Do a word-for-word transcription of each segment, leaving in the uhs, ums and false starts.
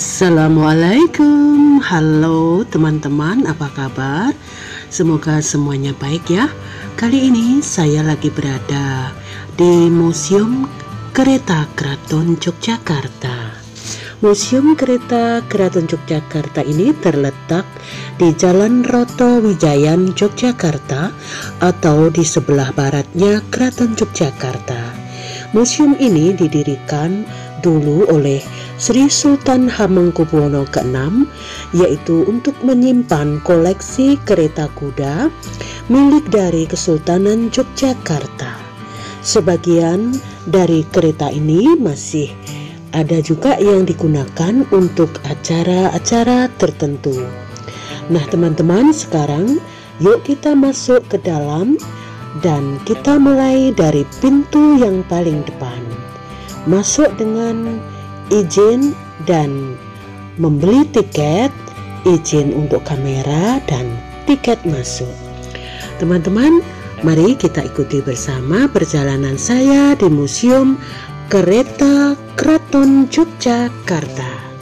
Assalamualaikum. Halo teman-teman, apa kabar? Semoga semuanya baik ya. Kali ini saya lagi berada di Museum Kereta Keraton Yogyakarta. Museum Kereta Keraton Yogyakarta ini terletak di Jalan Roto Wijayan Yogyakarta atau di sebelah baratnya Keraton Yogyakarta. Museum ini didirikan dulu oleh Sri Sultan Hamengkubuwono keenam, yaitu untuk menyimpan koleksi kereta kuda milik dari Kesultanan Yogyakarta. Sebagian dari kereta ini masih ada juga yang digunakan untuk acara-acara tertentu. Nah teman-teman, sekarang yuk kita masuk ke dalam dan kita mulai dari pintu yang paling depan. Masuk dengan izin dan membeli tiket, izin untuk kamera dan tiket masuk. Teman-teman, mari kita ikuti bersama perjalanan saya di Museum Kereta Keraton Yogyakarta.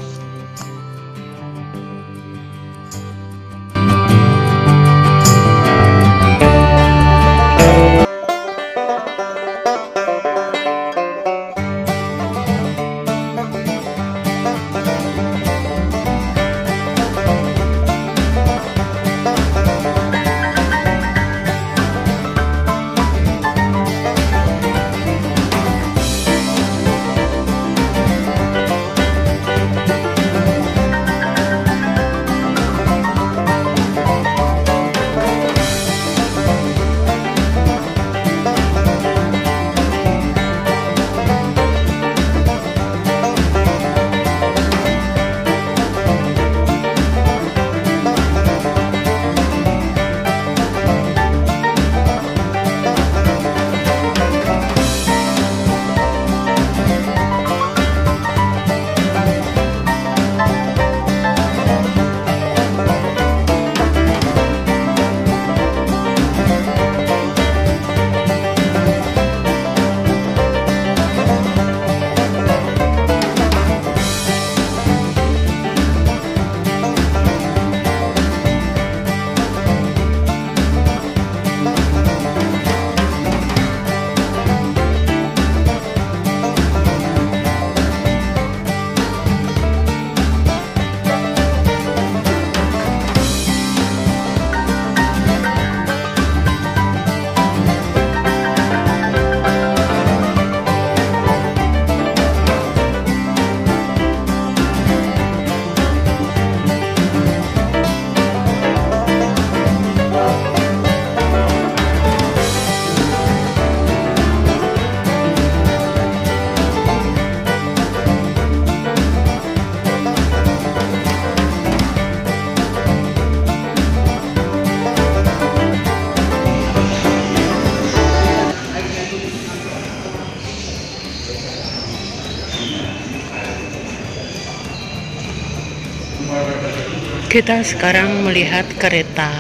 Kita sekarang melihat kereta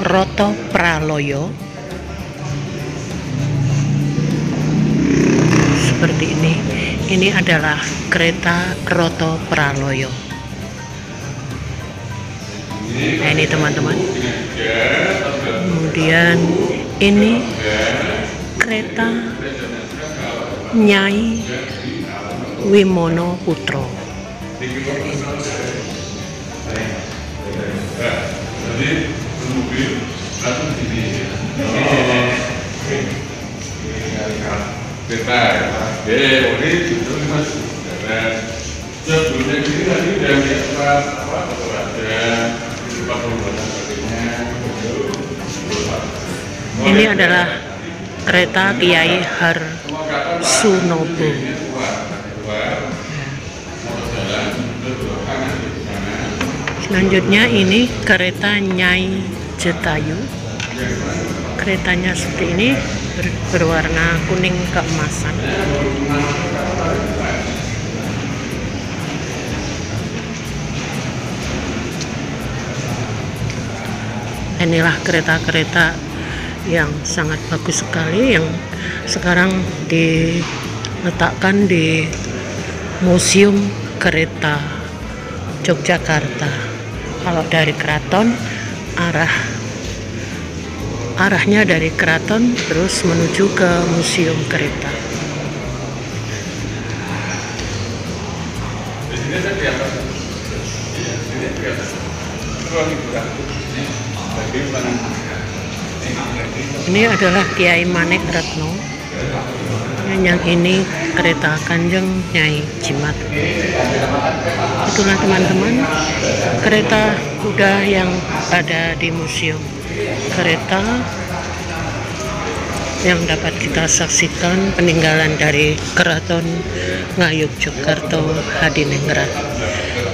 Roto Praloyo seperti ini. Ini adalah kereta Roto Praloyo. Nah, ini teman-teman. Kemudian ini kereta Nyai Wimono Putro. Jadi mobil satu sini. Kita, eh, ini itu mas. Dan sebelumnya ini tadi dari atas apa atau ada tempat pembuatan sebelumnya. Ini adalah kereta Kiai Harsunobo. Selanjutnya ini kereta Nyai Jetayu. Keretanya seperti ini, ber berwarna kuning keemasan. Inilah kereta-kereta yang sangat bagus sekali yang sekarang diletakkan di Museum Kereta Yogyakarta. Kalau dari keraton, arah arahnya dari keraton terus menuju ke museum kereta. Ini adalah Kiai Manek Retno. Yang ini kereta Kanjeng Nyai Jimat. Itulah teman-teman kereta kuda yang ada di museum kereta yang dapat kita saksikan peninggalan dari Keraton Ngayuk Jokerto Hadi Nenggera.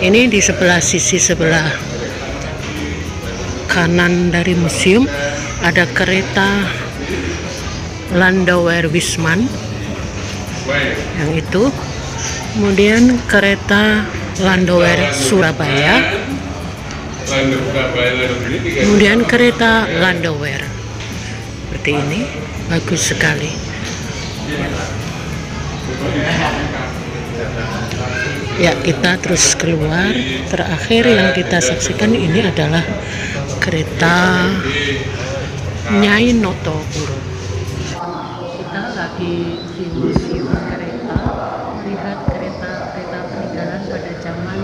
Ini di sebelah sisi sebelah kanan dari museum ada kereta Landower Wisman yang itu, kemudian kereta Landower Surabaya, kemudian kereta Landower seperti ini, bagus sekali. Ya, kita terus keluar. Terakhir yang kita saksikan ini adalah kereta Kyai Noto Puro. Kita lagi di museum kereta, melihat kereta-kereta peninggalan pada zaman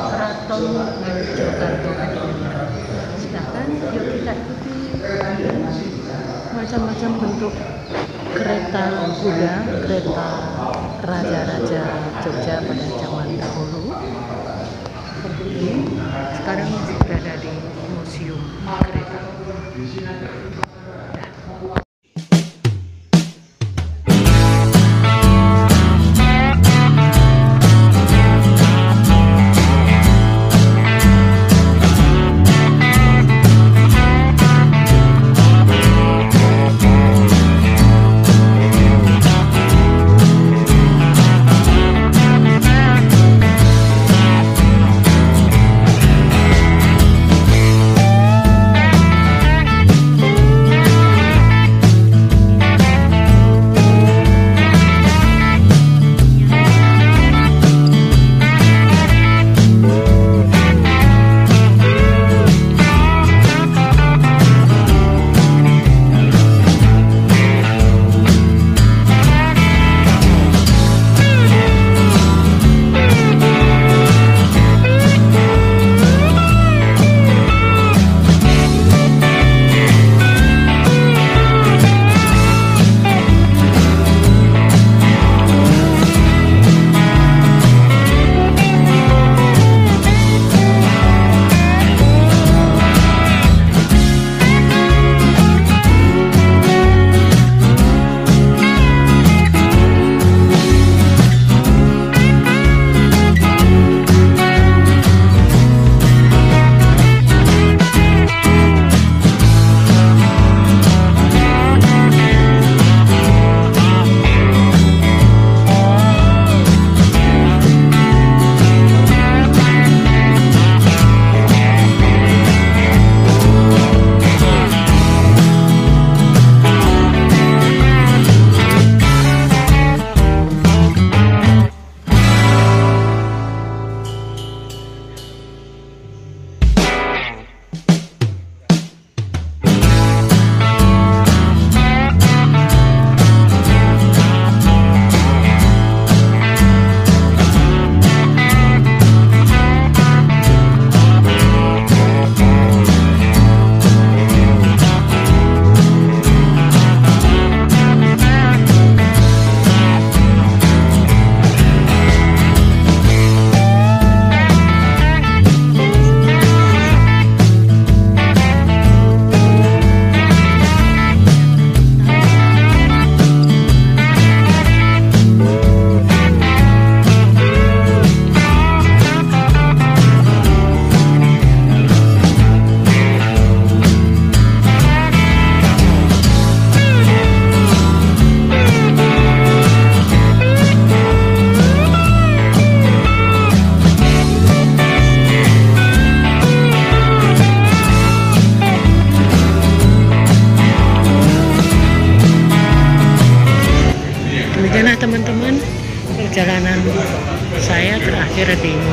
Keraton Ngayuk Jokerto Hadi Nenggera. Silahkan yuk kita ikuti macam-macam bentuk kereta kuda, kereta raja-raja Jogja pada zaman dahulu. Sekarang masih berada di museum kereta.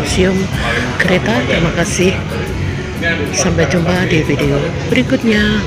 museum kereta. Terima kasih. Sampai jumpa di video berikutnya.